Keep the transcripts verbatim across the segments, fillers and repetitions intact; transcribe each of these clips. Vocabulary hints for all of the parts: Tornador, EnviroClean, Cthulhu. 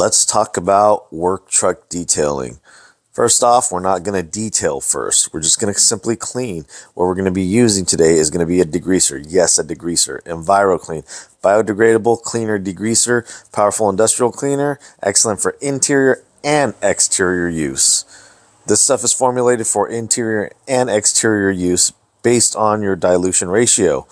Let's talk about work truck detailing. First off, we're not going to detail first. We're just going to simply clean. What we're going to be using today is going to be a degreaser. Yes, a degreaser. EnviroClean. Biodegradable cleaner degreaser. Powerful industrial cleaner. Excellent for interior and exterior use. This stuff is formulated for interior and exterior use based on your dilution ratio.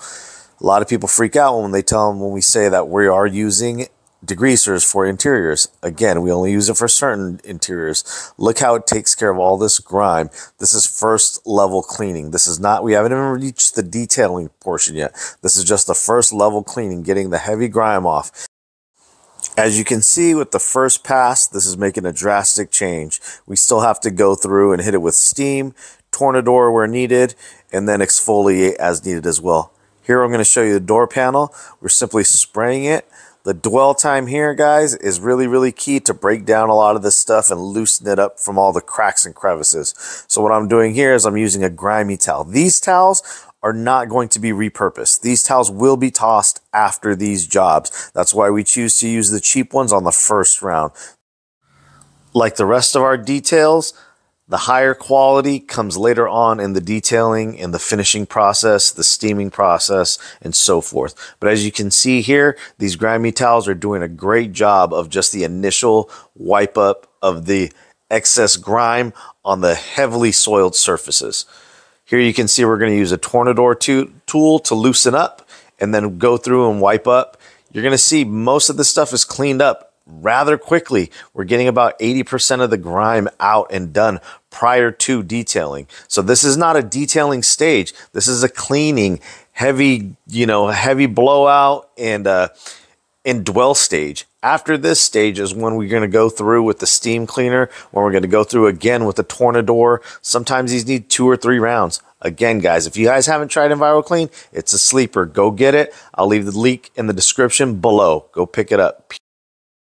A lot of people freak out when they tell them when we say that we are using degreasers for interiors. Again, we only use it for certain interiors. Look how it takes care of all this grime. This is first level cleaning. This is not, we haven't even reached the detailing portion yet. This is just the first level cleaning, getting the heavy grime off. As you can see with the first pass, this is making a drastic change. We still have to go through and hit it with steam, Tornador where needed, and then exfoliate as needed as well. Here I'm going to show you the door panel. We're simply spraying it. The dwell time here, guys, is really, really key to break down a lot of this stuff and loosen it up from all the cracks and crevices. So what I'm doing here is I'm using a grimy towel. These towels are not going to be repurposed. These towels will be tossed after these jobs. That's why we choose to use the cheap ones on the first round. Like the rest of our details, the higher quality comes later on in the detailing and the finishing process, the steaming process, and so forth. But as you can see here, these grimy towels are doing a great job of just the initial wipe up of the excess grime on the heavily soiled surfaces. Here you can see we're going to use a Tornador to- tool to loosen up and then go through and wipe up. You're going to see most of the stuff is cleaned up rather quickly. We're getting about eighty percent of the grime out and done prior to detailing. So this is not a detailing stage. This is a cleaning, heavy, you know, heavy blowout and uh, and dwell stage. After this stage is when we're going to go through with the steam cleaner, when we're going to go through again with the Tornador. Sometimes these need two or three rounds. Again, guys, if you guys haven't tried EnviroClean, it's a sleeper. Go get it. I'll leave the link in the description below. Go pick it up.